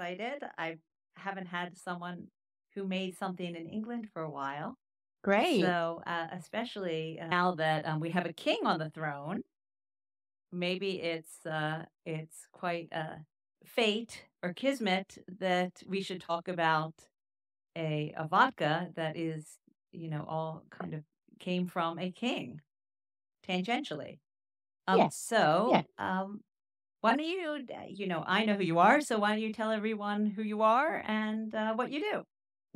excited. I haven't had someone who made something in England for a while. Great. So especially now that we have a king on the throne, maybe it's quite a fate or kismet that we should talk about a vodka that is, you know, all kind of came from a king, tangentially. Yes. So yes. Why don't you, you know, I know who you are, so why don't you tell everyone who you are and what you do?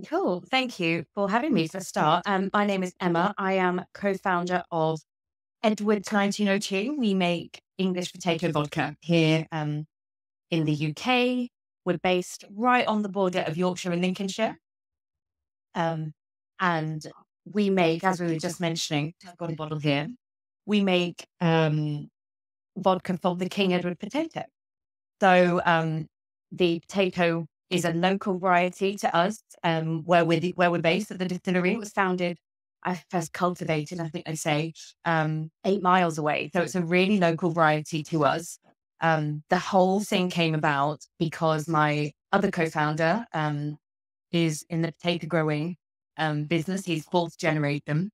Cool. Thank you for having me for a start. My name is Emma. I am co-founder of Edward 1902. We make English potato vodka here in the UK. We're based right on the border of Yorkshire and Lincolnshire. And we make, as we were just mentioning, I've got a bottle here. We make vodka from the King Edward potato. So the potato is a local variety to us, where we're based at the distillery. It was founded, I first cultivated, I think they say, 8 miles away. So it's a really local variety to us. The whole thing came about because my other co-founder is in the potato growing business. He's fourth generation,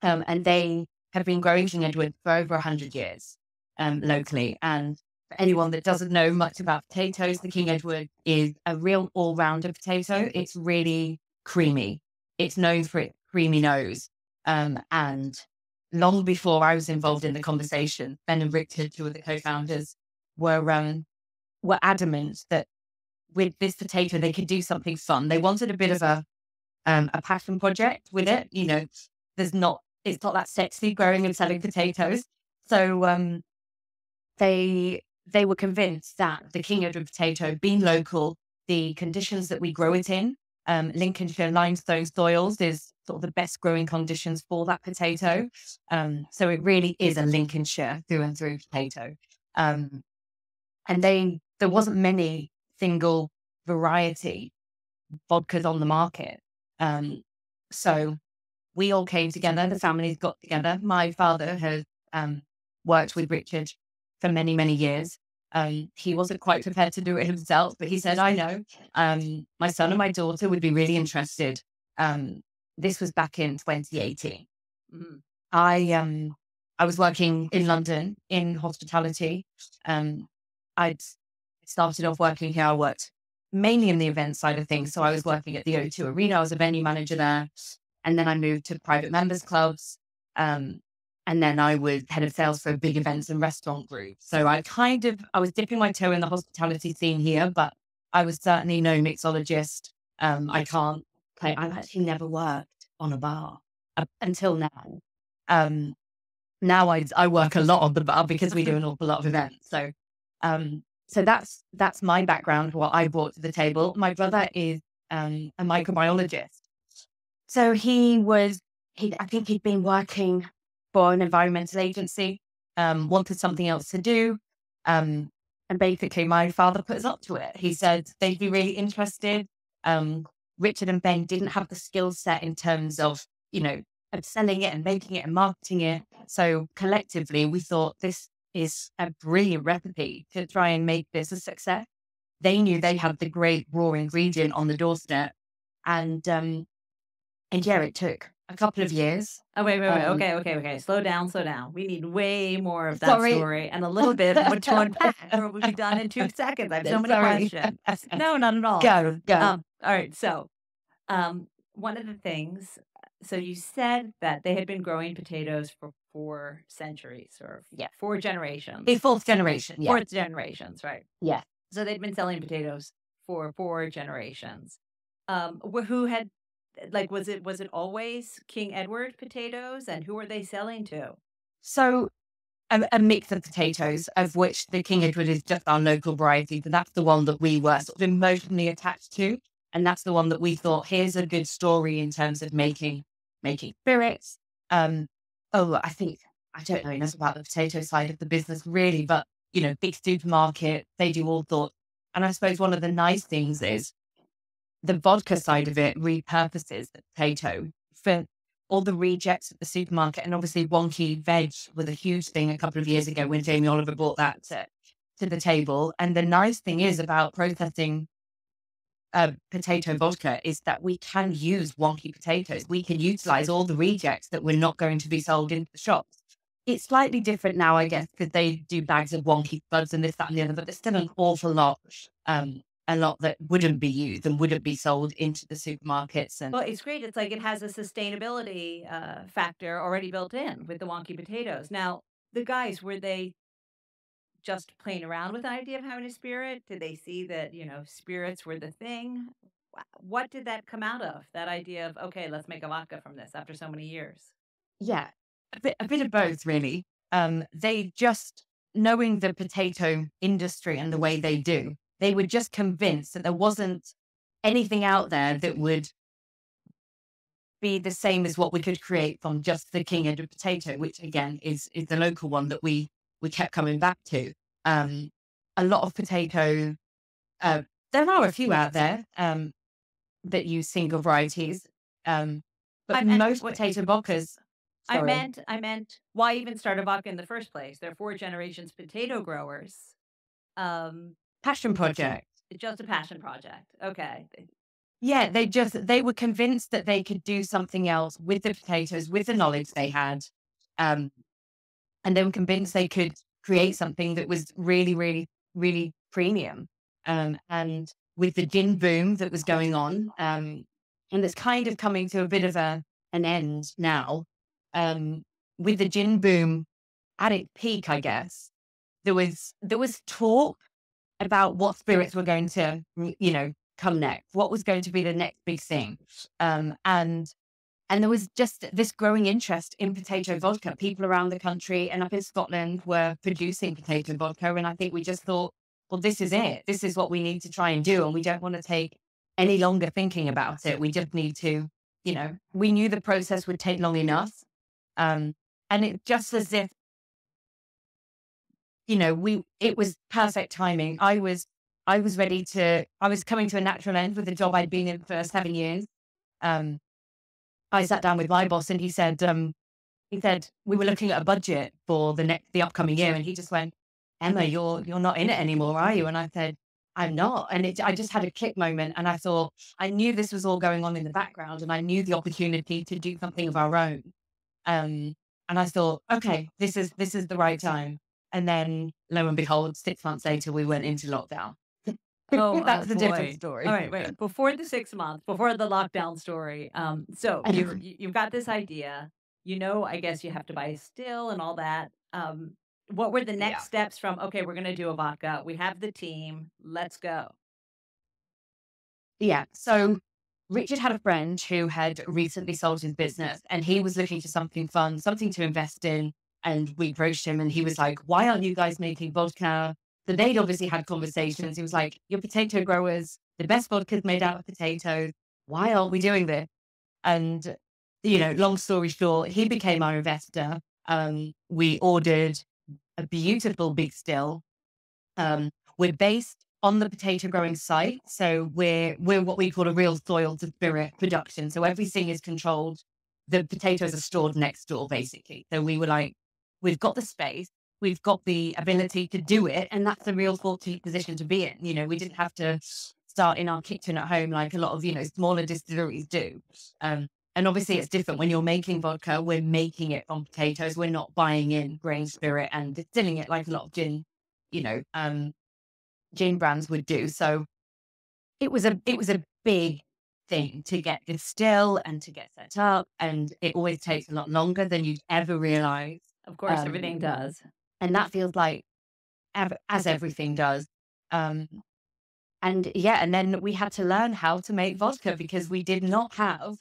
and they have been growing King Edward for over 100 years locally. And for anyone that doesn't know much about potatoes, the King Edward is a real all-rounder potato. It's really creamy. It's known for its creamy nose. And long before I was involved in the conversation, Ben and Richard, two of the co-founders, were adamant that with this potato, they could do something fun. They wanted a bit of a passion project with it. You know, it's not that sexy growing and selling potatoes. So they were convinced that the King Edward potato, being local, the conditions that we grow it in, Lincolnshire limestone soils, is sort of the best growing conditions for that potato. So it really is a Lincolnshire through and through potato. And there wasn't many single variety vodkas on the market. So we all came together, the families got together. My father has worked with Richard for many, many years. He wasn't quite prepared to do it himself, but he said, I know, my son and my daughter would be really interested. This was back in 2018. I was working in London in hospitality. I'd started off working here. I worked mainly in the event side of things. So I was working at the O2 Arena. I was a venue manager there. And then I moved to private members clubs. And then I was head of sales for a big events and restaurant group. So I was dipping my toe in the hospitality scene here, but I was certainly no mixologist. I've actually never worked on a bar until now. Now I work a lot on the bar because we do an awful lot of events. So, so that's my background, what I brought to the table. My brother is a microbiologist. So I think he'd been working for an environmental agency, wanted something else to do. And basically my father put us up to it. He said they'd be really interested. Richard and Ben didn't have the skill set in terms of, you know, selling it and making it and marketing it. So collectively we thought this is a brilliant recipe to try and make this a success. They knew they had the great raw ingredient on the doorstep. And yeah, it took a couple of years. Oh, wait. Okay. Slow down. We need way more of that story and a little bit of what to unpack, or we'll be done in 2 seconds. I have so many questions. No, not at all. Go. All right. So one of the things, so you said that they had been growing potatoes for 4 centuries or 4 generations. A fourth generation. Yeah. 4 generations, right? Yeah. So they'd been selling potatoes for 4 generations. Who had, like, was it always King Edward potatoes, and who were they selling to? So a mix of potatoes, of which the King Edward is just our local variety, but that's the one that we were sort of emotionally attached to. And that's the one that we thought, here's a good story in terms of making spirits. I don't know enough about the potato side of the business really, but, you know, big supermarket, they do all sorts. And I suppose one of the nice things is the vodka side of it repurposes the potato for all the rejects at the supermarket. And obviously wonky veg was a huge thing a couple of years ago when Jamie Oliver brought that to the table. And the nice thing is about processing potato vodka is that we can use wonky potatoes. We can utilize all the rejects that were not going to be sold in the shops. It's slightly different now, I guess, because they do bags of wonky buds and this, that, and the other, but there's still an awful lot, that wouldn't be used and wouldn't be sold into the supermarkets. And well, it's great. It's like it has a sustainability factor already built in with the wonky potatoes. Now, the guys, were they just playing around with the idea of having a spirit? Did they see that, you know, spirits were the thing? What did that come out of, that idea of, okay, let's make a vodka from this after so many years? Yeah. A bit of both, really. They just, knowing the potato industry and the way they do, they were just convinced that there wasn't anything out there that would be the same as what we could create from just the King Edward potato, which again is the local one that we kept coming back to. A lot of potato, there are a few out there that use single varieties, but most potato vodkas. Sorry. I meant, why even start a vodka in the first place? There are 4 generations potato growers. Passion project. Just a passion project. Okay. Yeah, they were convinced that they could do something else with the potatoes, with the knowledge they had. And they were convinced they could create something that was really, really, really premium. And with the gin boom that was going on, and it's kind of coming to a bit of an end now. With the gin boom at its peak, I guess, there was talk about what spirits were going to, you know, come next, what was going to be the next big thing. And there was just this growing interest in potato vodka. People around the country and up in Scotland were producing potato vodka. And I think we just thought, well, this is it. This is what we need to try and do. And we don't want to take any longer thinking about it. We just need to, you know, we knew the process would take long enough. And it just as if, you know, it was perfect timing. I was ready to, I was coming to a natural end with the job I'd been in for 7 years. I sat down with my boss and he said, we were looking at a budget for the upcoming year. And he just went, Emma, you're not in it anymore, are you? And I said, I'm not. And I just had a click moment. And I thought, I knew this was all going on in the background and I knew the opportunity to do something of our own. And I thought, okay, this is the right time. And then lo and behold, 6 months later, we went into lockdown. Oh, that's a different story. All right, wait, before the 6 months, before the lockdown story. So you've got this idea, you know, I guess you have to buy a still and all that. What were the next steps from, okay, we're going to do a vodka. We have the team. Let's go. Yeah. So Richard had a friend who had recently sold his business and he was looking for something fun, something to invest in. And we approached him and he was like, why aren't you guys making vodka? So they'd obviously had conversations. He was like, you're potato growers, the best vodka is made out of potatoes. Why aren't we doing this? And, you know, long story short, he became our investor. We ordered a beautiful big still. We're based on the potato growing site. So we're what we call a real soil to spirit production. So everything is controlled. The potatoes are stored next door, basically. So we were like, we've got the space, we've got the ability to do it. And that's a real fortunate position to be in. You know, we didn't have to start in our kitchen at home like a lot of, you know, smaller distilleries do. And obviously it's different when you're making vodka. We're making it from potatoes. We're not buying in grain spirit and distilling it like a lot of gin, you know, gin brands would do. So it was a big thing to get this still and to get set up. And it always takes a lot longer than you'd ever realize. Of course, everything does. And that feels like, as everything does. And yeah, and then we had to learn how to make vodka because we did not have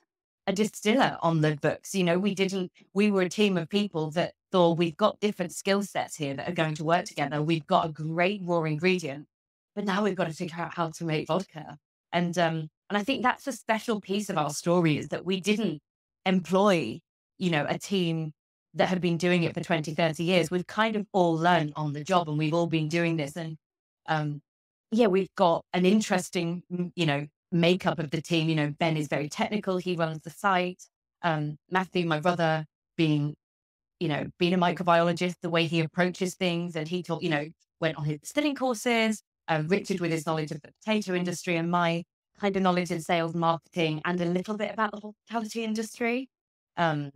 a distiller on the books. You know, we were a team of people that thought we've got different skill sets here that are going to work together. We've got a great raw ingredient, but now we've got to figure out how to make vodka. And I think that's a special piece of our story is that we didn't employ, you know, a team that had been doing it for 20, 30 years. We've kind of all learned on the job and we've all been doing this. And yeah, we've got an interesting, you know, makeup of the team. You know, Ben is very technical. He runs the site. Matthew, my brother, being a microbiologist, the way he approaches things and he taught, you know, went on his distilling courses. Richard with his knowledge of the potato industry and my kind of knowledge in sales, marketing, and a little bit about the hospitality industry. So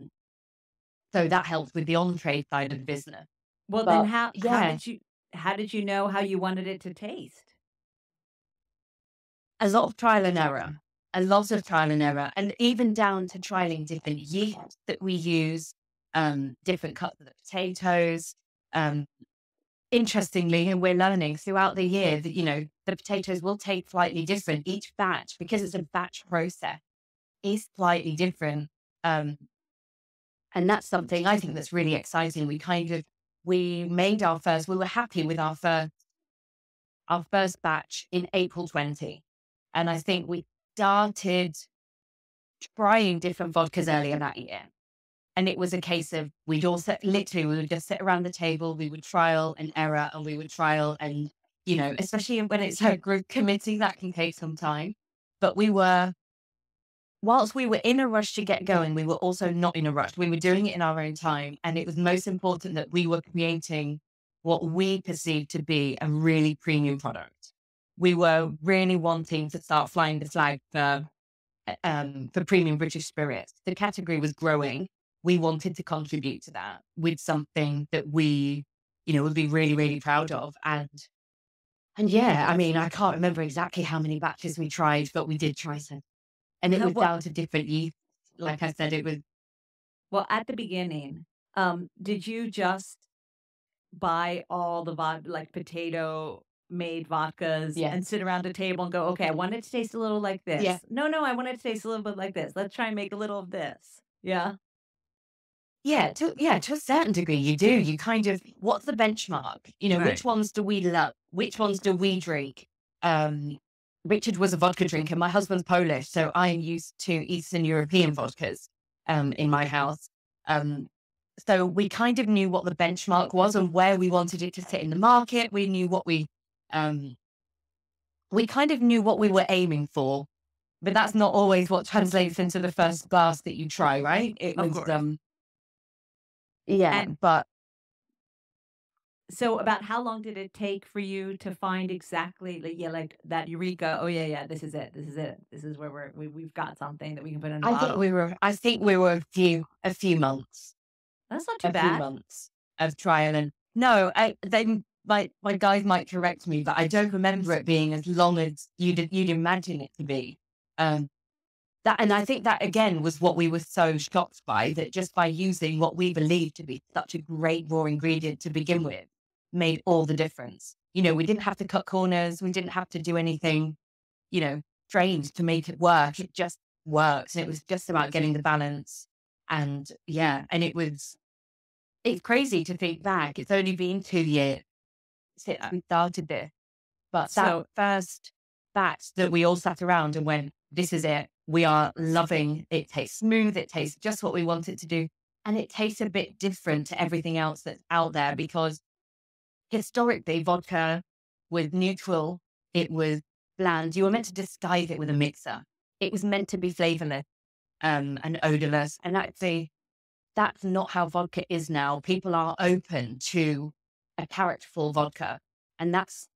that helped with the on-trade side of the business. Well, but then how did you know how you wanted it to taste? A lot of trial and error. A lot of trial and error. And even down to trialing different yeasts that we use, different cuts of the potatoes. Interestingly, and we're learning throughout the year that, you know, the potatoes will taste slightly different. Each batch, because it's a batch process, is slightly different. And that's something I think that's really exciting. We made our first, we were happy with our first batch in April 20. And I think we started trying different vodkas earlier that year. And it was a case of, we would just sit around the table, we would trial and error, and we would trial and, you know, especially when it's a group committee, that can take some time. But whilst we were in a rush to get going, we were also not in a rush. We were doing it in our own time. And it was most important that we were creating what we perceived to be a really premium product. We were really wanting to start flying the flag for premium British spirits. The category was growing. We wanted to contribute to that with something that we, you know, would be really, really proud of. And yeah, I mean, I can't remember exactly how many batches we tried, but we did try some. And it was down to different yeast. Like I said, it was... Well, at the beginning, did you just buy all the potato-made vodkas and sit around a table and go, okay, I want it to taste a little like this. Yeah. No, I want it to taste a little bit like this. Let's try and make a little of this. Yeah? Yeah, to a certain degree, you do. You kind of, what's the benchmark? You know, right. Which ones do we love? Which ones do we drink? Richard was a vodka drinker. My husband's Polish, so I'm used to Eastern European vodkas in my house. So we kind of knew what the benchmark was and where we wanted it to sit in the market. We knew what we kind of knew what we were aiming for, but that's not always what translates into the first glass that you try, right? It was, So about how long did it take for you to find exactly like that eureka? Oh yeah, this is it. This is where we've got something that we can put in a bottle. I think we were a few months. That's not too bad. A few months of trial and no, my guys might correct me, but I don't remember it being as long as you'd imagine it to be. And I think that again was what we were so shocked by, that just by using what we believed to be such a great raw ingredient to begin with, made all the difference. You know, we didn't have to cut corners. We didn't have to do anything, you know, strange to make it work. It just works. And it was just about getting the balance. And yeah, and it's crazy to think back. It's only been 2 years since we started this. But that first batch that we all sat around and went, this is it. We are loving it. It tastes smooth. It tastes just what we want it to do. And it tastes a bit different to everything else that's out there, because historically, vodka was neutral. It was bland. You were meant to disguise it with a mixer. It was meant to be flavorless and odorless. And actually, that's not how vodka is now. People are open to a characterful vodka. And that's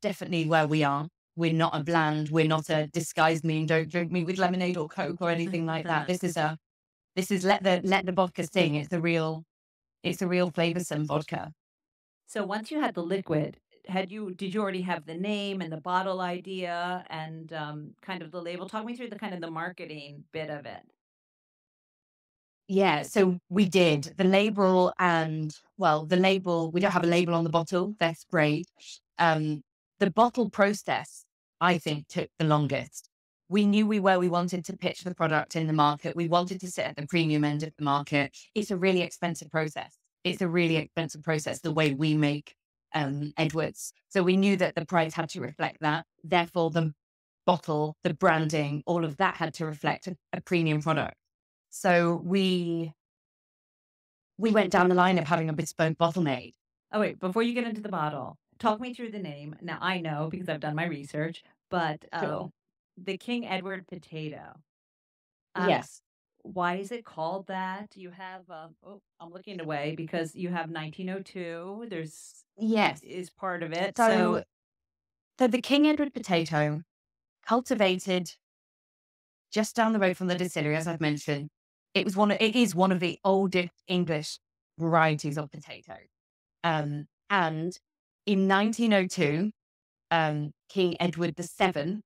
definitely where we are. We're not a bland, we're not a disguise me and don't drink me with lemonade or Coke or anything like that. This is let the vodka sing. It's a real flavorsome vodka. So once you had the liquid, did you already have the name and the bottle idea and kind of the label? Talk me through the kind of the marketing bit of it. Yeah, so we did the label we don't have a label on the bottle. They're sprayed. The bottle process, I think, took the longest. We knew where we wanted to pitch the product in the market. We wanted to sit at the premium end of the market. It's a really expensive process. The way we make Edwards. So we knew that the price had to reflect that. Therefore, the bottle, the branding, all of that had to reflect a premium product. So we went down the line of having a bespoke bottle made. Oh, wait, before you get into the bottle, talk me through the name. Now, I know because I've done my research, but sure. The King Edward potato. Yes. Why is it called that? You have, I'm looking away because you have 1902. There's, yes, is part of it. So the King Edward potato cultivated just down the road from the distillery, as I've mentioned. It is one of the oldest English varieties of potato. And in 1902, King Edward VII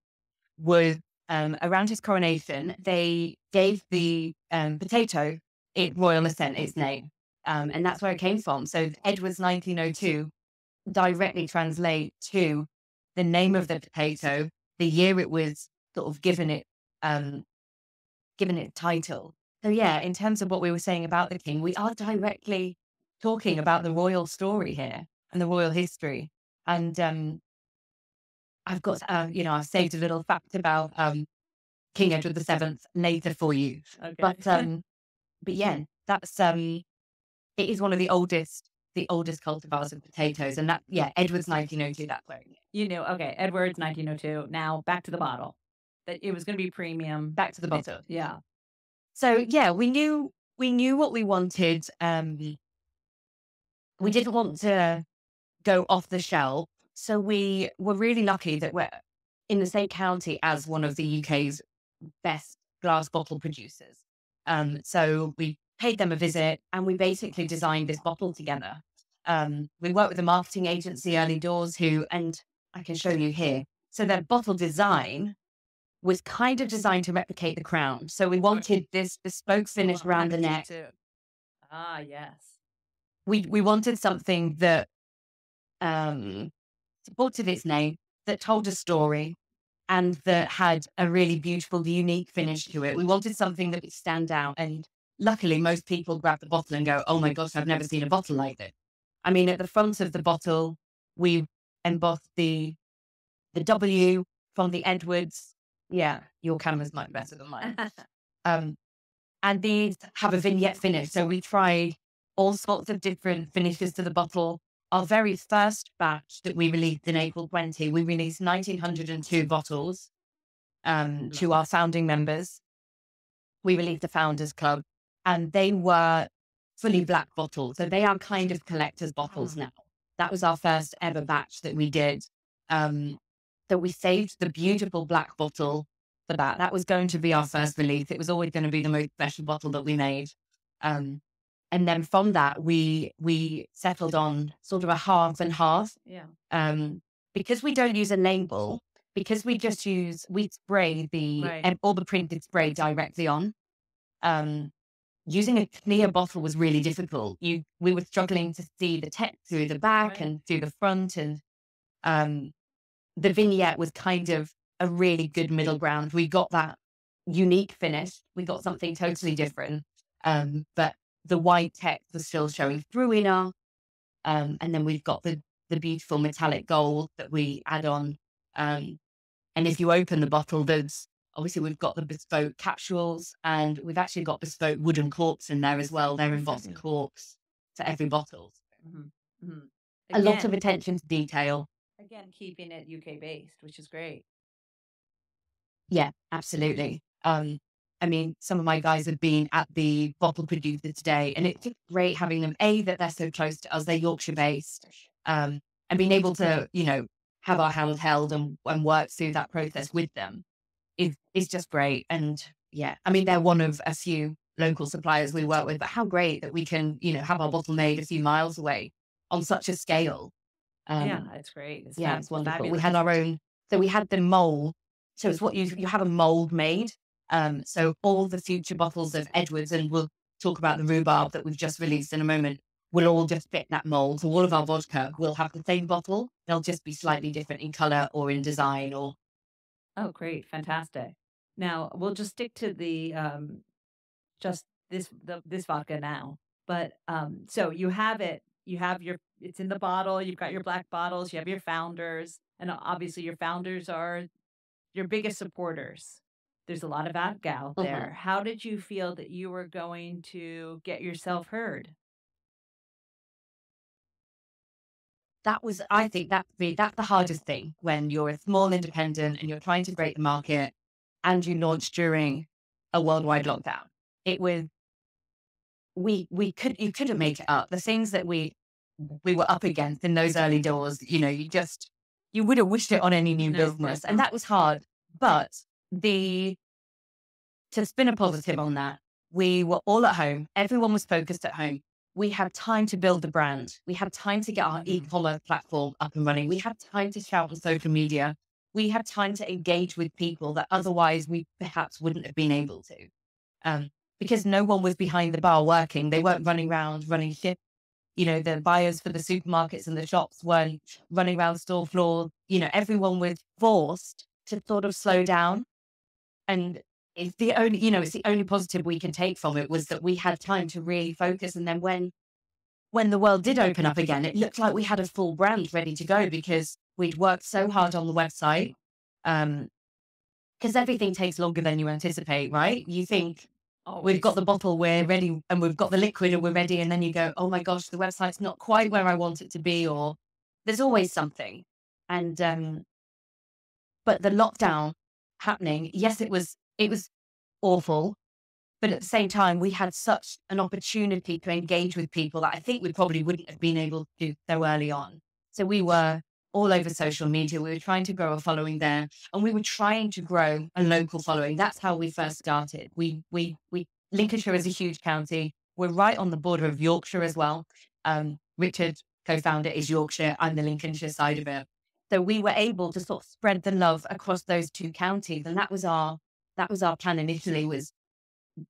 was, around his coronation, they gave the potato its royal assent, its name. And that's where it came from. So Edward's 1902 directly translates to the name of the potato, the year it was sort of given its title. So yeah, in terms of what we were saying about the king, we are directly talking about the royal story here and the royal history. And I've got, you know, I've saved a little fact about King Edward VII later for you. Okay. But yeah, that's, it is one of the oldest cultivars of potatoes. And that, yeah, Edward's 1902, that's where it is. You know, okay, Edward's 1902. Now back to the bottle. That it was going to be premium. Back to the bottle. Yeah. So yeah, we knew what we wanted. We didn't want to go off the shelf. So we were really lucky that we're in the same county as one of the UK's best glass bottle producers. So we paid them a visit and we basically designed this bottle together. We worked with a marketing agency, Early Doors, who, and I can show you here. So their bottle design was kind of designed to replicate the crown. So we wanted this bespoke finish around the neck. Ah, yes. We wanted something that supported its name, that told a story, and that had a really beautiful, unique finish to it. We wanted something that would stand out. And luckily, most people grab the bottle and go, oh my gosh, I've never seen a bottle like this. I mean, at the front of the bottle, we embossed the W from the Edwards. Yeah, your camera's much better than mine. And these have a vignette finish. So we tried all sorts of different finishes to the bottle. Our very first batch that we released in April 20, we released 1,902 bottles to our founding members. We released the Founders Club, and they were fully black bottles. So they are kind of collector's bottles now. That was our first ever batch that we did. That we saved the beautiful black bottle for that. That was going to be our first release. It was always going to be the most special bottle that we made. And then from that, we settled on sort of a half and half. Yeah. Because we don't use a label, because we just use, we spray the, all the printed spray directly on. Using a clear bottle was really difficult. We were struggling to see the text through the back and through the front. And the vignette was kind of a really good middle ground. We got that unique finish. We got something totally different. But the white text was still showing through enough. And then we've got the beautiful metallic gold that we add on. And if you open the bottle, there's obviously we've got the bespoke capsules, and we've actually got bespoke wooden corks in there as well. They're embossed corks to every bottle. Mm-hmm. Mm-hmm. Again, a lot of attention to detail. Again, keeping it UK based, which is great. Yeah, absolutely. I mean, some of my guys have been at the bottle producer today, and it's great having them, A, that they're so close to us, they're Yorkshire based, and being able to, you know, have our hand held and work through that process with them is just great. And yeah, I mean, they're one of a few local suppliers we work with, but how great that we can, you know, have our bottle made a few miles away on such a scale. Yeah, it's great. It's yeah, it's wonderful. Fabulous. We had our own, so we had the mold. So it's what you have a mold made. So all the future bottles of Edwards, and we'll talk about the rhubarb that we've just released in a moment, will all just fit that mold. So all of our vodka will have the same bottle. They'll just be slightly different in color or in design or. Oh, great. Fantastic. Now we'll just stick to the, just this vodka now, but, so you have it, you have your, it's in the bottle, you've got your black bottles, you have your founders, and obviously your founders are your biggest supporters. There's a lot of vodka out there. How did you feel that you were going to get yourself heard? That was, I think that's the hardest thing when you're a small independent and you're trying to break the market and you launch during a worldwide lockdown. It was, you couldn't make it up. The things that we were up against in those early doors, you know, you would have wished it on any new business. And that was hard. But to spin a positive on that, we were all at home. Everyone was focused at home. We had time to build the brand. We had time to get our e-commerce platform up and running. We had time to shout on social media. We had time to engage with people that otherwise we perhaps wouldn't have been able to. Because no one was behind the bar working. They weren't running around, running shifts. You know, the buyers for the supermarkets and the shops weren't running around store floors. You know, everyone was forced to sort of slow down. And it's the only, you know, it's the only positive we can take from it was that we had time to really focus. And then when the world did open up again, it looked like we had a full brand ready to go because we'd worked so hard on the website. Because everything takes longer than you anticipate, right? You think, oh, we've got the bottle, we're ready, and we've got the liquid and we're ready. And then you go, oh my gosh, the website's not quite where I want it to be, or there's always something. And, but the lockdown happening, yes, it was awful, but at the same time, we had such an opportunity to engage with people that I think we probably wouldn't have been able to do so early on. So we were all over social media. We were trying to grow a following there, and we were trying to grow a local following. That's how we first started. Lincolnshire is a huge county. We're right on the border of Yorkshire as well. Richard, co-founder, is Yorkshire. I'm the Lincolnshire side of it. So we were able to sort of spread the love across those two counties. And that was our plan initially, was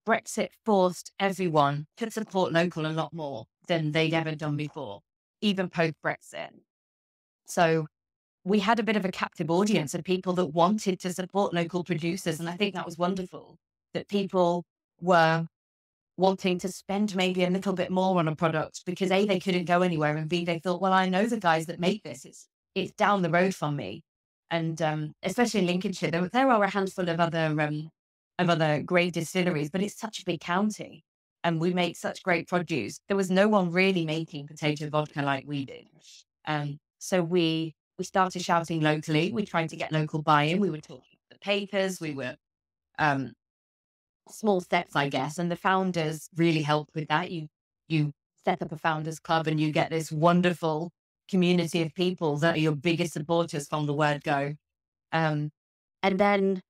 Brexit forced everyone to support local a lot more than they'd ever done before, even post-Brexit. So we had a bit of a captive audience of people that wanted to support local producers. And I think that was wonderful, that people were wanting to spend maybe a little bit more on a product because A, they couldn't go anywhere, and B, they thought, well, I know the guys that make this. It's down the road from me. And especially in Lincolnshire, there are a handful of other great distilleries, but it's such a big county and we make such great produce. There was no one really making potato vodka like we did. So we started shouting locally. We tried to get local buy-in. We were talking to the papers. We were small steps, I guess. And the founders really helped with that. You set up a founders club and you get this wonderful community of people that are your biggest supporters from the word go. And then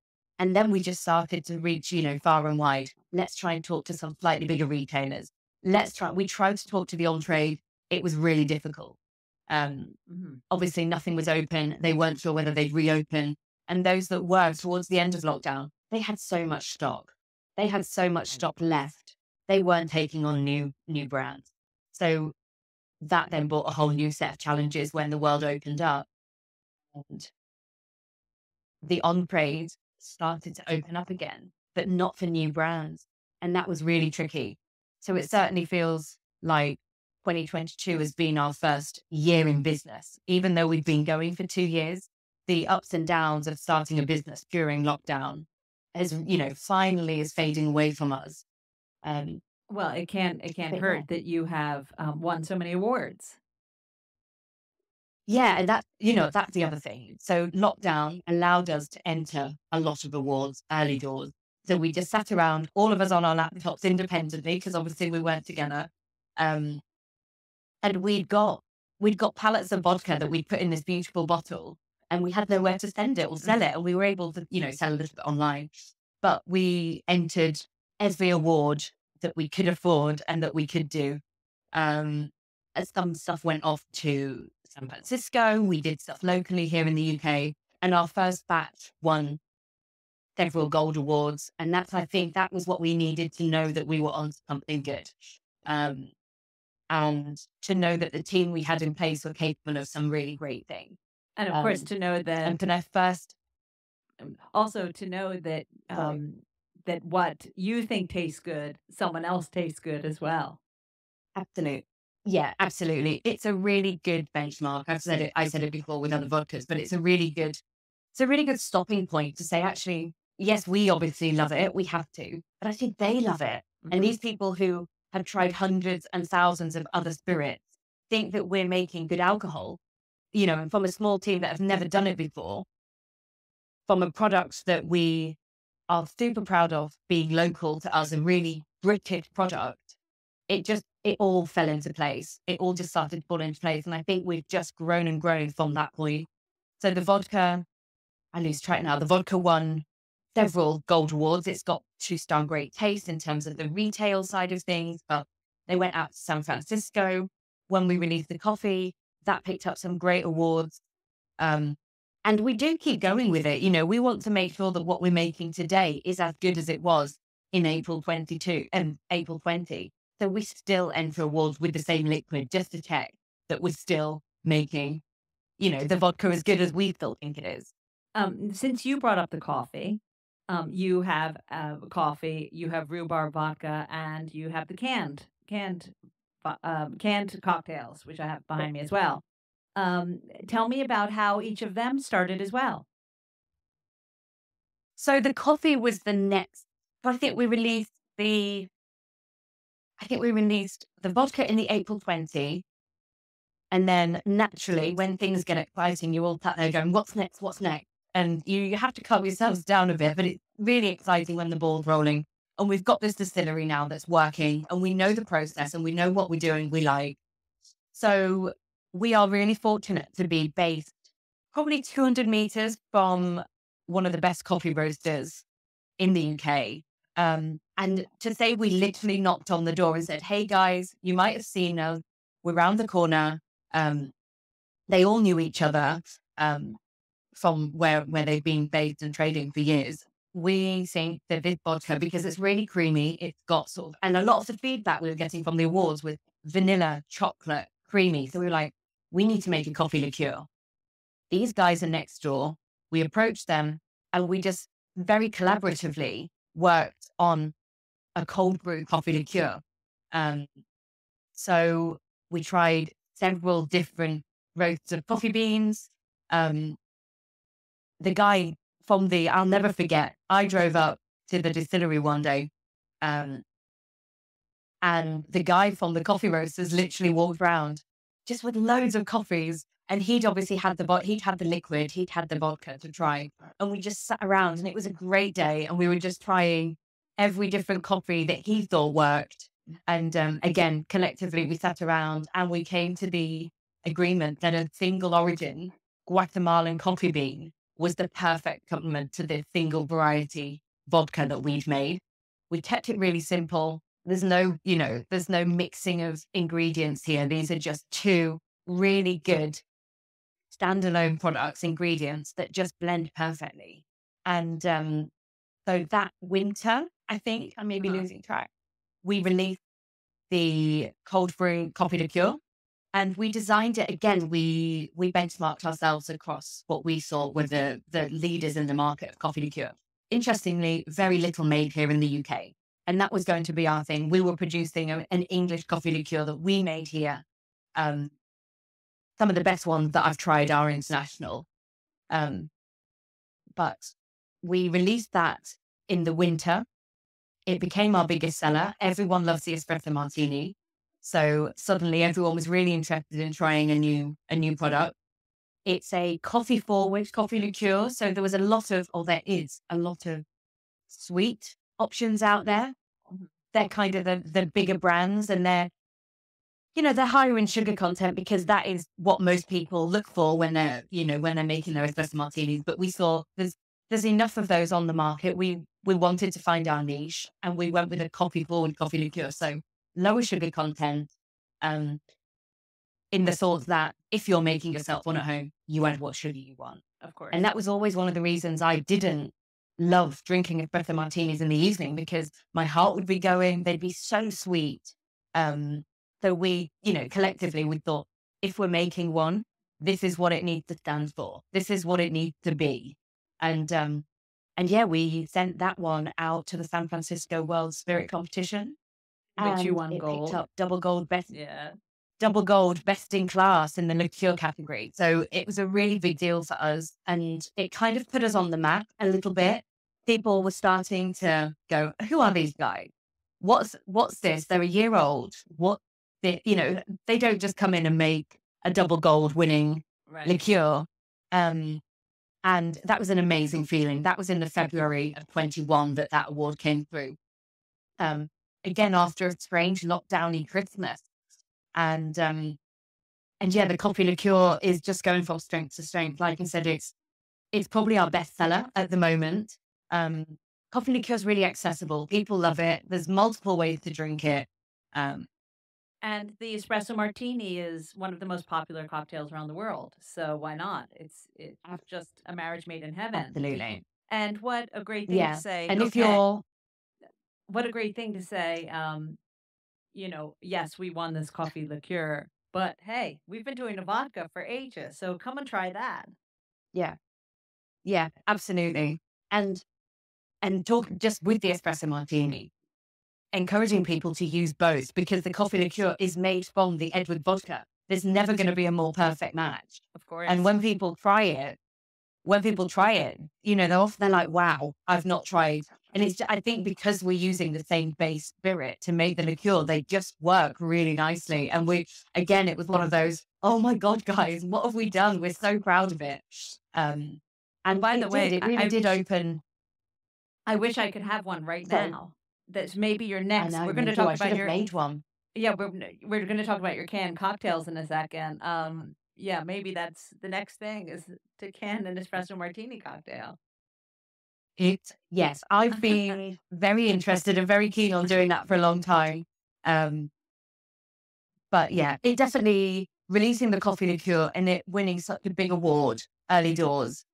we just started to reach, you know, far and wide. Let's try and talk to some slightly bigger retailers. We tried to talk to the on-trade. It was really difficult. Obviously nothing was open. They weren't sure whether they'd reopen. And those that were towards the end of lockdown, they had so much stock. They had so much stock left. They weren't taking on new brands. So that then brought a whole new set of challenges when the world opened up. And the on-trade started to open up again, but not for new brands. And that was really tricky. So it certainly feels like 2022 has been our first year in business. Even though we've been going for 2 years, the ups and downs of starting a business during lockdown finally is fading away from us. Well, it can't hurt that you have won so many awards. Yeah, and that's the other thing. So lockdown allowed us to enter a lot of awards, Early Doors. So we just sat around, all of us on our laptops independently, because obviously we weren't together. And we'd got pallets of vodka that we'd put in this beautiful bottle, and we had nowhere to send it or sell it. And we were able to, sell a little bit online, but we entered every award that we could afford and that we could do. As some stuff went off to San Francisco, we did stuff locally here in the UK, and our first batch won several gold awards. And I think that was what we needed to know that we were on something good. And to know that the team we had in place were capable of some really great thing. And of course, to know that... And to know that that what you think tastes good, someone else tastes good as well. Absolutely. Yeah, absolutely. It's a really good benchmark. I said it before with other vodkas, but it's a really good stopping point to say, actually, yes, we obviously love it. We have to. But I think they love it. Mm-hmm. And these people who have tried hundreds and thousands of other spirits think that we're making good alcohol, and from a small team that have never done it before, from a product that we are super proud of being local to us, a really British product. It all fell into place. It all just started to fall into place. And I think we've just grown and grown from that point. So the vodka I lose track now. The vodka won several gold awards. It's got two-star great taste in terms of the retail side of things, but they went out to San Francisco. When we released the coffee, that picked up some great awards. And we do keep going with it. You know, we want to make sure that what we're making today is as good as it was in April 20. So we still enter awards with the same liquid just to check that we're still making, you know, the vodka as good as we still think it is. Since you brought up the coffee, you have coffee, you have rhubarb vodka, and you have the canned cocktails, which I have behind me as well. Tell me about how each of them started as well. So the coffee was the next. I think we released the vodka in the April 20. And then naturally, when things get exciting, you're all sat there going, what's next? What's next? And you have to calm yourselves down a bit, but it's really exciting when the ball's rolling. And we've got this distillery now that's working, and we know the process and we know what we're doing. We like. So we are really fortunate to be based probably 200 meters from one of the best coffee roasters in the UK. And to say we literally knocked on the door and said, hey guys, you might have seen us. We're round the corner. They all knew each other from where they've been based and trading for years. We think that this vodka, because it's really creamy, it's got sort of, and a lot of the feedback we were getting from the awards was vanilla, chocolate, creamy. So we were like, we need to make a coffee liqueur. These guys are next door. We approached them and we just very collaboratively worked on a cold brew coffee liqueur. So we tried several different roasts of coffee beans. The guy from the, I'll never forget, I drove up to the distillery one day and the guy from the coffee roasters literally walked around just with loads of coffees, and he'd obviously had the liquid, he'd had the vodka to try, and we just sat around and it was a great day and we were just trying every different coffee that he thought worked. And again, collectively, we sat around and we came to the agreement that a single origin Guatemalan coffee bean was the perfect complement to this single variety vodka that we've made. We kept it really simple. There's no, you know, there's no mixing of ingredients here. These are just two really good standalone products, ingredients that just blend perfectly. And so that winter, I think I may be losing track, we released the cold brew coffee liqueur, and we designed it again. We benchmarked ourselves across what we saw were the leaders in the market of coffee liqueur. Interestingly, very little made here in the UK. And that was going to be our thing. We were producing an English coffee liqueur that we made here. Some of the best ones that I've tried are international. But we released that in the winter. It became our biggest seller. Everyone loves the espresso martini. So suddenly everyone was really interested in trying a new product. It's a coffee forward coffee liqueur. So there was there is a lot of sweet options out there. They're kind of the bigger brands, and they're higher in sugar content because that is what most people look for when they're making their espresso martinis. But we saw there's enough of those on the market. We wanted to find our niche, and we went with a coffee forward coffee liqueur. So lower sugar content, in the thought that if you're making yourself one at home, you add what sugar you want. Of course. And that was always one of the reasons I didn't love drinking espresso martinis in the evening, because my heart would be going, they'd be so sweet. So collectively we thought, if we're making one, this is what it needs to stand for. This is what it needs to be. And yeah, we sent that one out to the San Francisco World Spirit Competition, which you won gold. Picked up double gold, best in class in the liqueur category. So it was a really big deal for us, and it kind of put us on the map a little bit. People were starting to go, "Who are these guys? What's this? They're a year old. They don't just come in and make a double gold winning liqueur." And that was an amazing feeling. That was in the February of 21 that award came through. Again, after a strange lockdown-y Christmas. And yeah, the coffee liqueur is just going from strength to strength. Like I said, it's is probably our bestseller at the moment. Coffee liqueur is really accessible. People love it. There's multiple ways to drink it. And the espresso martini is one of the most popular cocktails around the world. So why not? It's just a marriage made in heaven. Absolutely. And what a great thing to say. And if you're... What a great thing to say. You know, yes, we won this coffee liqueur, but hey, we've been doing a vodka for ages. So come and try that. Yeah. Yeah, absolutely. And talk just with the espresso martini, encouraging people to use both, because the coffee liqueur is made from the Edward vodka. There's never going to be a more perfect match. Of course. And when people try it, you know, they're like, wow, I've not tried. And it's, I think because we're using the same base spirit to make the liqueur, they just work really nicely. And we, again, it was one of those, oh my God, guys, what have we done? We're so proud of it. And by the way, it really did open. I wish I could have one right now. That's maybe your next. We're going to talk about your made one. Yeah, we're going to talk about your canned cocktails in a second. Yeah, maybe that's the next thing, is to can an espresso martini cocktail. Yes, I've been very interested and very keen on doing that for a long time. But yeah, it definitely, releasing the coffee liqueur and it winning such a big award, Early Doors,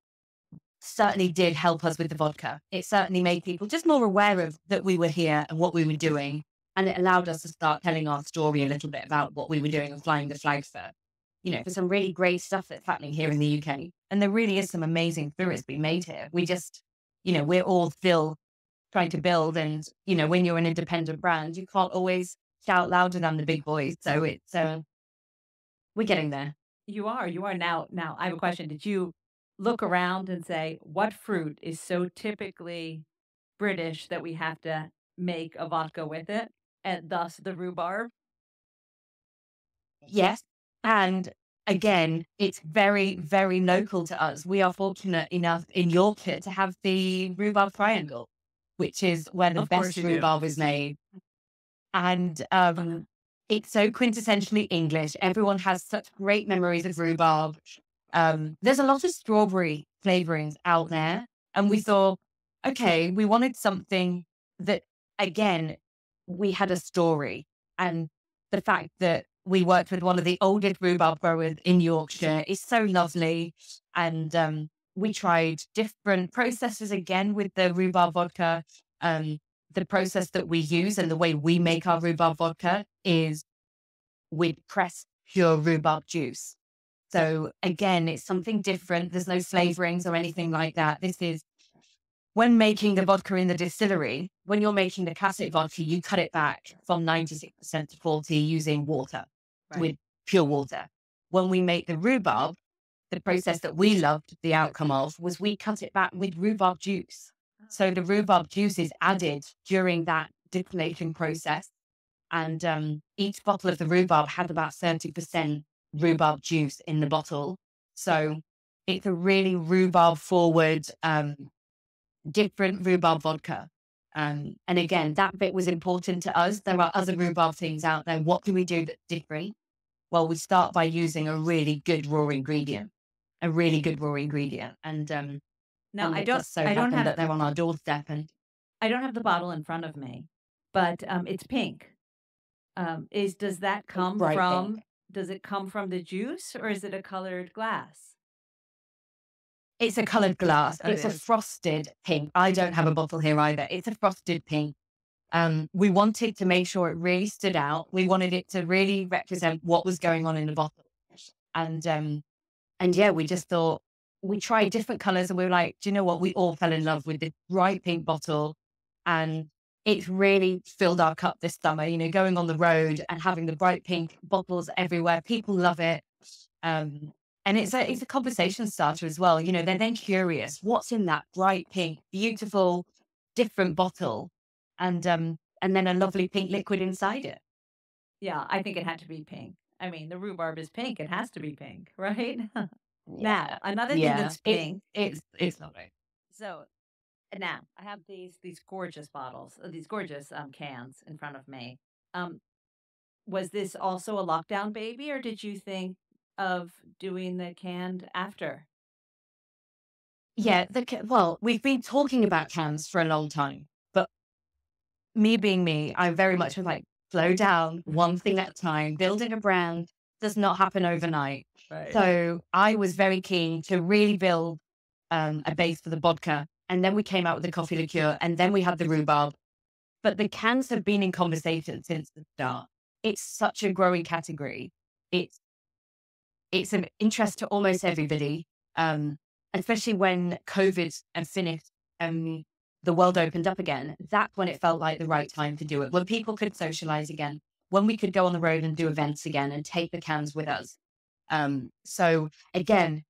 certainly did help us with the vodka. It certainly made people just more aware of that we were here and what we were doing. And it allowed us to start telling our story a little bit about what we were doing and flying the flag for, you know, for some really great stuff that's happening here in the UK. And there really is some amazing spirits being made here. We just, you know, we're all still trying to build. And, you know, when you're an independent brand, you can't always shout louder than the big boys. So it's, we're getting there. You are now. Now I have a question. Did you look around and say, what fruit is so typically British that we have to make a vodka with it, and thus the rhubarb? Yes. And again, it's very, very local to us. We are fortunate enough in Yorkshire to have the rhubarb triangle, which is where the best rhubarb is made. And it's so quintessentially English. Everyone has such great memories of rhubarb. There's a lot of strawberry flavorings out there. And we thought, okay, we wanted something that, again, we had a story. And the fact that we worked with one of the oldest rhubarb growers in Yorkshire is so lovely. And we tried different processes again with the rhubarb vodka. The process that we use and the way we make our rhubarb vodka is we press pure rhubarb juice. So again, it's something different. There's no flavorings or anything like that. This is when making the vodka in the distillery, when you're making the classic vodka, you cut it back from 96% to 40% using water, with pure water. When we make the rhubarb, the process that we loved the outcome of was we cut it back with rhubarb juice. So the rhubarb juice is added during that distillation process. And each bottle of the rhubarb had about 30% rhubarb juice in the bottle. So it's a really rhubarb forward, different rhubarb vodka. And again, that bit was important to us. There are other rhubarb things out there. What can we do that's different? Well, we start by using a really good raw ingredient, And now I don't have that they're on our doorstep, and I don't have the bottle in front of me, but it's pink. Does that come from pink? Does it come from the juice, or is it a colored glass? It's a colored glass. It's a frosted pink. I don't have a bottle here either. It's a frosted pink. We wanted to make sure it really stood out. We wanted it to really represent what was going on in the bottle. And yeah, we just thought, we tried different colors and we were like, do you know what? We all fell in love with this bright pink bottle, and it's really filled our cup this summer, you know, going on the road and having the bright pink bottles everywhere. People love it. And it's a conversation starter as well. You know, they're then curious, what's in that bright pink, beautiful, different bottle? And then a lovely pink liquid inside it. Yeah, I think it had to be pink. I mean, the rhubarb is pink. It has to be pink, right? Yeah. Now, another thing that's pink. It's not right. So... Now, I have these gorgeous bottles, these gorgeous cans in front of me. Was this also a lockdown baby, or did you think of doing the canned after? Yeah, well, we've been talking about cans for a long time, but me being me, I'm very much like, slow down, one thing at a time. Building a brand does not happen overnight. Right. So I was very keen to really build a base for the vodka. And then we came out with the coffee liqueur, and then we had the rhubarb. But the cans have been in conversation since the start. It's such a growing category. It's an interest to almost everybody, especially when COVID finished and the world opened up again. That's when it felt like the right time to do it. When people could socialize again, when we could go on the road and do events again and take the cans with us. So again,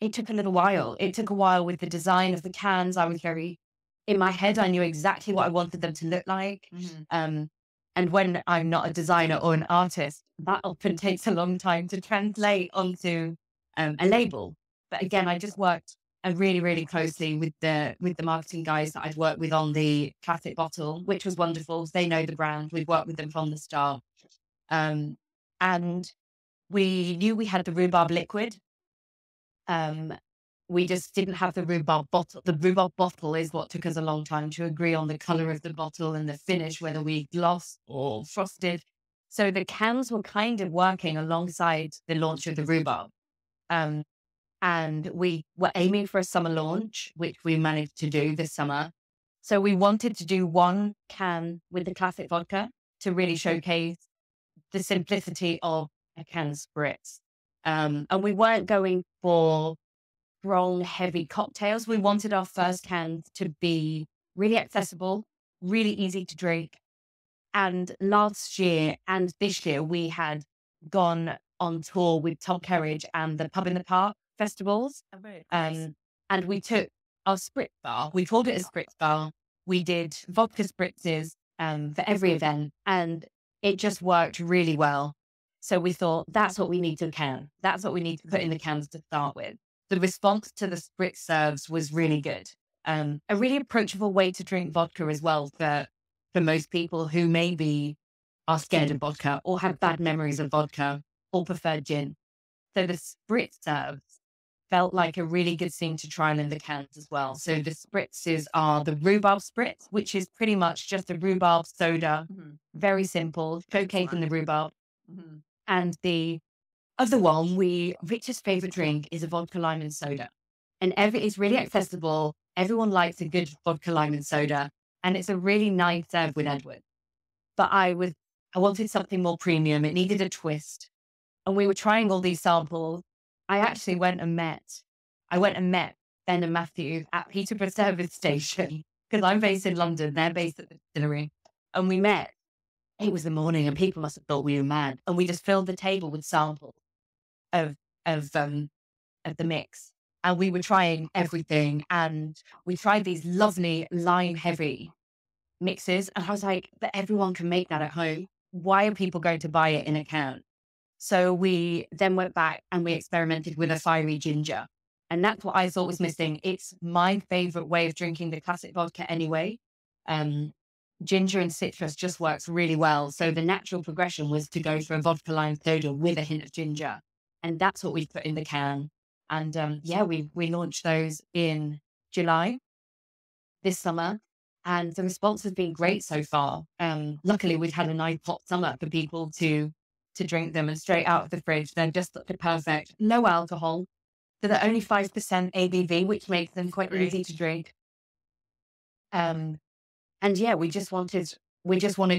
it took a little while. It took a while with the design of the cans. I was very, in my head, I knew exactly what I wanted them to look like. Mm-hmm. And when I'm not a designer or an artist, that often takes a long time to translate onto a label. But again, I just worked really, really closely with the marketing guys that I'd worked with on the classic bottle, which was wonderful. They know the brand. We've worked with them from the start. And we knew we had the rhubarb liquid. We just didn't have the rhubarb bottle. The rhubarb bottle is what took us a long time to agree on the color of the bottle and the finish, whether we gloss or frosted. So the cans were kind of working alongside the launch of the rhubarb. And we were aiming for a summer launch, which we managed to do this summer. So we wanted to do one can with the classic vodka to really showcase the simplicity of a can of spritz. And we weren't going for strong, heavy cocktails. We wanted our first can to be really accessible, really easy to drink. And last year and this year, we had gone on tour with Tom Kerridge and the Pub in the Park festivals. Oh, very nice. And we took our spritz bar. We called it a spritz bar. We did vodka spritzes for every event, and it just worked really well. So we thought, that's what we need to can. That's what we need to put in the cans to start with. The response to the spritz serves was really good. A really approachable way to drink vodka as well for most people who maybe are scared of vodka or have bad memories of vodka or prefer gin. So the spritz serves felt like a really good thing to try in the cans as well. So the spritzes are the rhubarb spritz, which is pretty much just a rhubarb soda, mm-hmm. very simple, showcasing the rhubarb. Mm-hmm. And the other one, Richard's favorite drink is a vodka lime and soda. And it's really accessible. Everyone likes a good vodka lime and soda. And it's a really nice serve with Edward. But I wanted something more premium. It needed a twist. And we were trying all these samples. I went and met Ben and Matthew at Peterborough Service Station, because I'm based in London, they're based at the distillery. And we met. It was the morning and people must have thought we were mad. And we just filled the table with samples of the mix. And we were trying everything. And we tried these lovely lime heavy mixes. And I was like, but everyone can make that at home. Why are people going to buy it in a can? So we then went back and we experimented with a fiery ginger. And that's what I thought was missing. It's my favorite way of drinking the classic vodka anyway. Ginger and citrus just works really well. So the natural progression was to go for a vodka lime soda with a hint of ginger. And that's what we put in the can. And we launched those in July this summer. And the response has been great so far. Luckily, we've had a nice hot summer for people to drink them, and straight out of the fridge. They're just perfect, no alcohol. So they're only 5% ABV, which makes them quite easy to drink. And yeah, we just wanted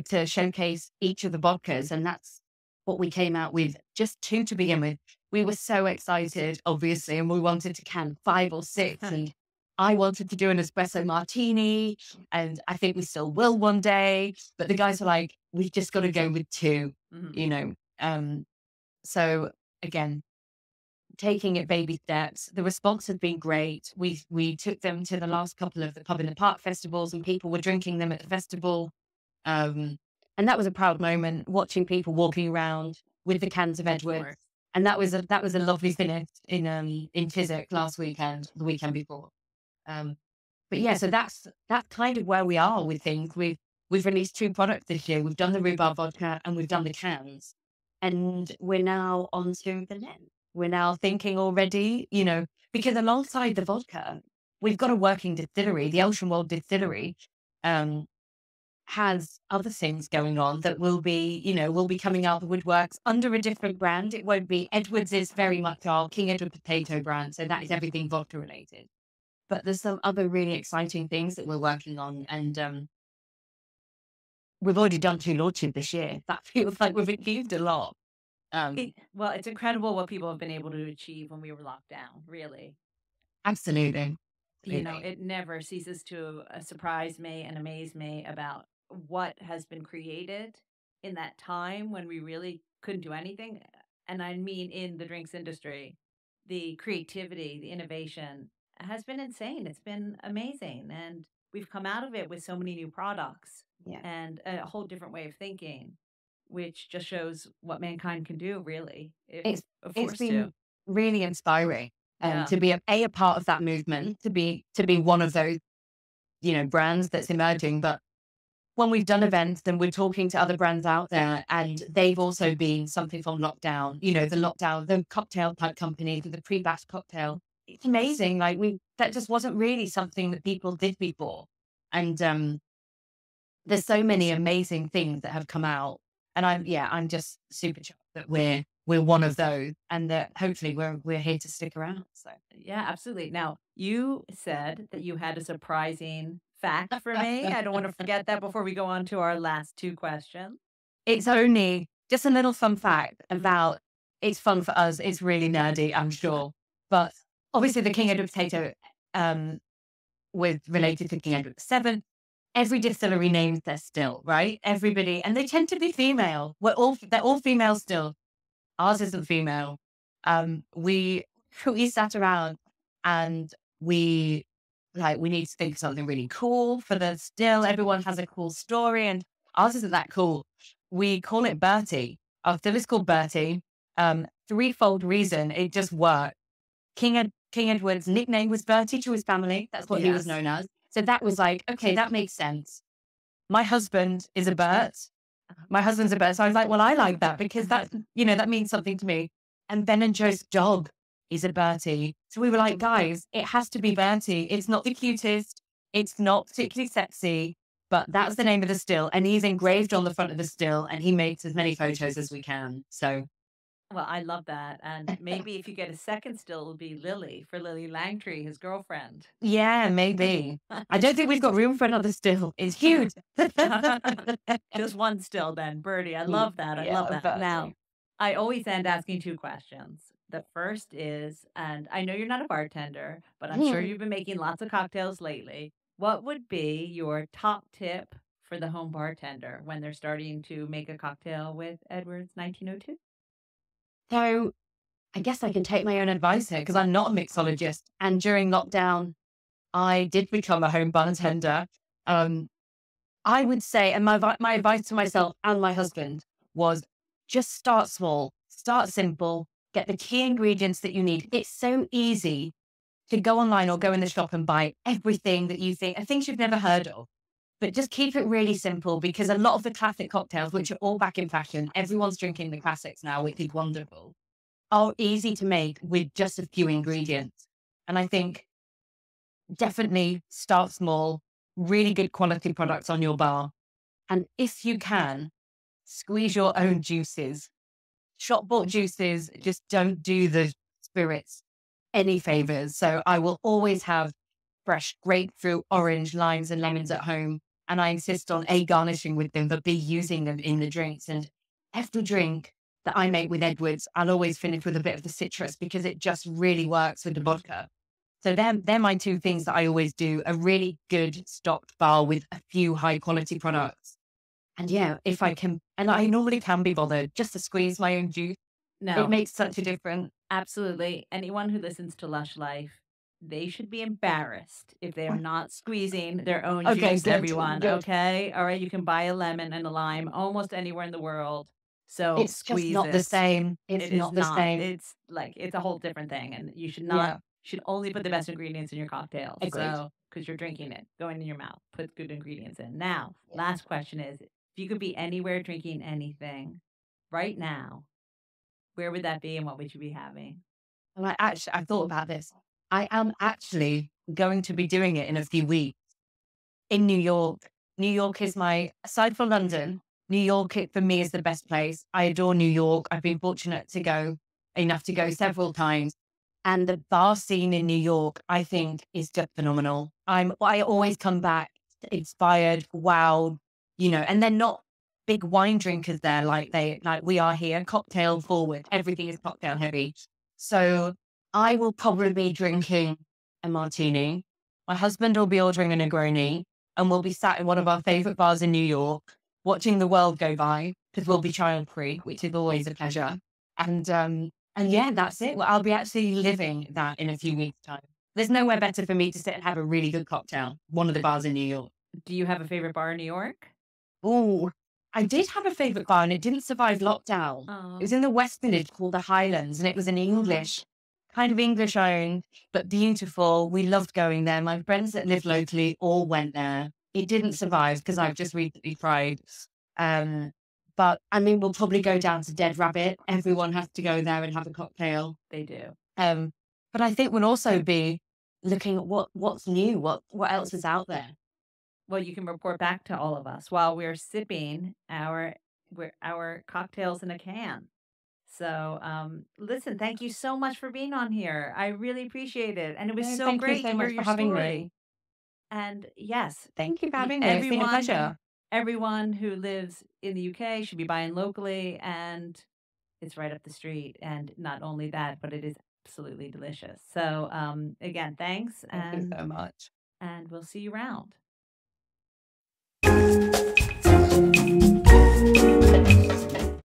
to showcase each of the vodkas, and that's what we came out with. Just two to begin with. We were so excited, obviously, and we wanted to can 5 or 6. And I wanted to do an espresso martini, and I think we still will one day. But the guys were like, "We've just got to go with 2," mm-hmm. you know. So again, taking it baby steps. The response has been great. We took them to the last couple of the Pub in the Park festivals, and people were drinking them at the festival. And that was a proud moment, watching people walking around with the cans of Edward. And that was a lovely finish in Chiswick last weekend, the weekend before. But yeah, so that's kind of where we are with things. We've released 2 products this year. We've done the rhubarb vodka and we've done the cans, and we're now on to the next. We're now thinking already, you know, because alongside the vodka, we've got a working distillery. The Elsham distillery has other things going on that will be, you know, will be coming out of the woodworks under a different brand. It won't be, Edwards is very much our King Edward potato brand. So that is everything vodka related. But there's some other really exciting things that we're working on. And we've already done 2 launches this year. That feels like we've achieved a lot. Well, it's incredible what people have been able to achieve when we were locked down, really. Absolutely. You know, it never ceases to surprise me and amaze me about what has been created in that time when we really couldn't do anything. And I mean, in the drinks industry, the creativity, the innovation has been insane. It's been amazing. And we've come out of it with so many new products and a whole different way of thinking, which just shows what mankind can do, really. It's been really inspiring to be a part of that movement, to be one of those, you know, brands that's emerging. But when we've done events, then we're talking to other brands out there, and they've also been something from lockdown, you know, the lockdown, the cocktail type companies with the pre-batch cocktail. It's amazing. Like that just wasn't really something that people did before. And there's so many amazing things that have come out. And I'm just super chuffed that we're one of those, and that hopefully we're here to stick around. So yeah, absolutely. Now, you said that you had a surprising fact for me. I don't want to forget that before we go on to our last 2 questions. It's only just a little fun fact about, it's fun for us. It's really nerdy, I'm sure. But obviously the King Edward potato was related to King Edward VII. Every distillery names their still, right? Everybody, and they tend to be female. They're all female still. Ours isn't female. We sat around and we need to think of something really cool for the still. Everyone has a cool story, and ours isn't that cool. We call it Bertie. Our still is called Bertie. Threefold reason: it just worked. King Edward's nickname was Bertie to his family. That's what he was known as. So that was like, okay, that makes sense. My husband is a Bert. My husband's a Bert. So I was like, well, I like that because that, you know, that means something to me. And Ben and Joe's dog is a Bertie. So we were like, guys, it has to be Bertie. It's not the cutest. It's not particularly sexy, but that's the name of the still. And he's engraved on the front of the still, and he makes as many photos as we can. So. Well, I love that. And maybe if you get a second still, it'll be Lily, for Lily Langtry, his girlfriend. Yeah, maybe. I don't think we've got room for another still. It's huge. Just one still then, Bertie. I love that. I love that. Bertie. Now, I always end asking 2 questions. The first is, and I know you're not a bartender, but I'm sure you've been making lots of cocktails lately. What would be your top tip for the home bartender when they're starting to make a cocktail with Edward's 1902? So I guess I can take my own advice here because I'm not a mixologist. And during lockdown, I did become a home bartender. I would say, and my advice to myself and my husband was just start small, start simple, get the key ingredients that you need. It's so easy to go online or go in the shop and buy everything that you think, and things you've never heard of. But just keep it really simple, because a lot of the classic cocktails, which are all back in fashion, everyone's drinking the classics now, which is wonderful, are easy to make with just a few ingredients. And I think definitely start small, really good quality products on your bar. And if you can, squeeze your own juices. Shop-bought juices just don't do the spirits any favors. So I will always have fresh grapefruit, orange, limes, and lemons at home. And I insist on A, garnishing with them, but B, using them in the drinks. And every drink that I make with Edwards, I'll always finish with a bit of the citrus because it just really works with the vodka. So they're my 2 things that I always do. A really good stocked bar with a few high quality products. And yeah, if I can, and I normally can be bothered, just to squeeze my own juice. No. It makes such a difference. Absolutely. Anyone who listens to Lush Life, they should be embarrassed if they are not squeezing their own juice, everyone. Good. Okay. All right. You can buy a lemon and a lime almost anywhere in the world. So it's squeeze just not it. The same. It's not the same. It's like, it's a whole different thing. And you should not, should only put the best ingredients in your cocktail. Agreed. So, cause you're drinking it, going in your mouth, put good ingredients in. Now, last question is, if you could be anywhere drinking anything right now, where would that be and what would you be having? Well, I thought about this. I am actually going to be doing it in a few weeks in New York. New York is my, aside from London, New York for me is the best place. I adore New York. I've been fortunate to go enough to go several times. And the bar scene in New York, I think, is just phenomenal. I always come back inspired, wowed, you know, and they're not big wine drinkers there like we are here, cocktail forward. Everything is cocktail heavy. So I will probably be drinking a martini. My husband will be ordering a Negroni, and we'll be sat in one of our favorite bars in New York, watching the world go by, because we'll be child-free, which is always a pleasure. And yeah, that's it. Well, I'll be actually living that in a few weeks' time. There's nowhere better for me to sit and have a really good cocktail. One of the bars in New York. Do you have a favorite bar in New York? Oh, I did have a favorite bar, and it didn't survive lockdown. Oh. It was in the West Village called The Highlands, and it was an English, kind of English-owned, but beautiful. We loved going there. My friends that live locally all went there. It didn't survive because I've just recently tried. But I mean, we'll probably go down to Dead Rabbit. Everyone has to go there and have a cocktail. They do. But I think we'll also be looking at what's new, what else is out there. Well, you can report back to all of us while we're sipping our cocktails in a can. So, listen, thank you so much for being on here. I really appreciate it. And it was so great to hear your story. And yes, thank you for having me. It's been a pleasure. Everyone who lives in the UK should be buying locally, and it's right up the street. And not only that, but it is absolutely delicious. So, again, thanks. Thank you so much. And we'll see you around.